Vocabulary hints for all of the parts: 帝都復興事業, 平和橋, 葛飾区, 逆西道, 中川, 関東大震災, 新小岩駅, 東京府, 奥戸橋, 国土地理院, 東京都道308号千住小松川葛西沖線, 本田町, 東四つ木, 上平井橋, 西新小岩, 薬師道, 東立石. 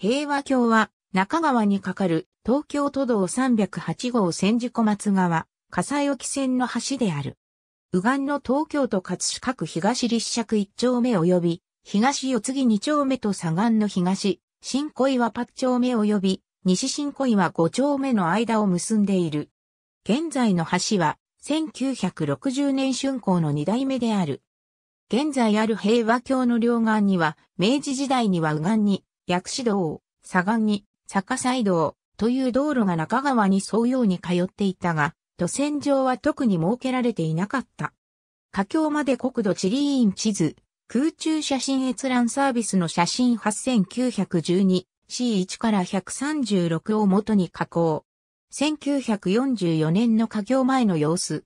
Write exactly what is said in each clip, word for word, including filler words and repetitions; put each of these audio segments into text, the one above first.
平和橋は、中川に架かる東京都道さんびゃくはちごう線小松川、葛西沖線の橋である。右岸の東京都葛飾区東立石いっ丁目及び、東四つ木に丁目と左岸の東、新小岩はち丁目及び、西新小岩はご丁目の間を結んでいる。現在の橋は、せんきゅうひゃくろくじゅうねん竣工のに代目である。現在ある平和橋の両岸には、明治時代には右岸に、薬師道、左岸に、逆西道という道路が中川に沿うように通っていたが、路線上は特に設けられていなかった。架橋まで国土地理院地図、空中写真閲覧サービスの写真 はちきゅういちにシーいち からひゃくさんじゅうろくを元に加工。せんきゅうひゃくよんじゅうよねんの架橋前の様子。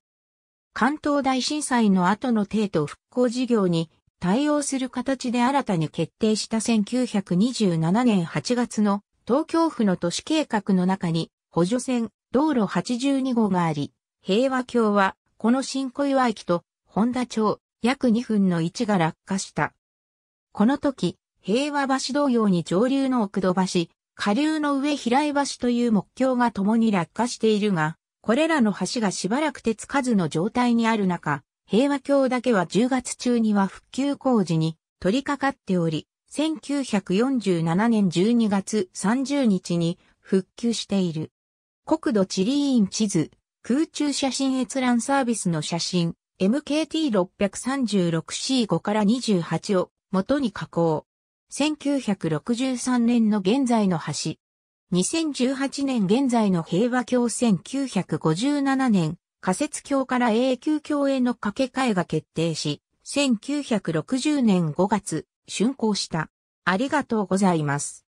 関東大震災の後の帝都復興事業に、対応する形で新たに決定したせんきゅうひゃくにじゅうななねんはちがつの東京府の都市計画の中に補助線道路はちじゅうにごうがあり、平和橋はこの新小岩駅と本田町約にふんの位置が落下した。この時、平和橋同様に上流の奥戸橋、下流の上平井橋という木橋が共に落下しているが、これらの橋がしばらく手つかずの状態にある中、平和橋だけはじゅうがつ中には復旧工事に取り掛かっており、せんきゅうひゃくよんじゅうななねんじゅうにがつさんじゅうにちに復旧している。国土地理院地図、空中写真閲覧サービスの写真、エムケーティーろくさんろくシーご からにじゅうはちを元に加工。せんきゅうひゃくろくじゅうさんねんの現在の橋。にせんじゅうはちねん現在の平和橋せんきゅうひゃくごじゅうななねん。仮設橋から永久橋への架け替えが決定し、せんきゅうひゃくろくじゅうねんごがつ、竣工した。ありがとうございます。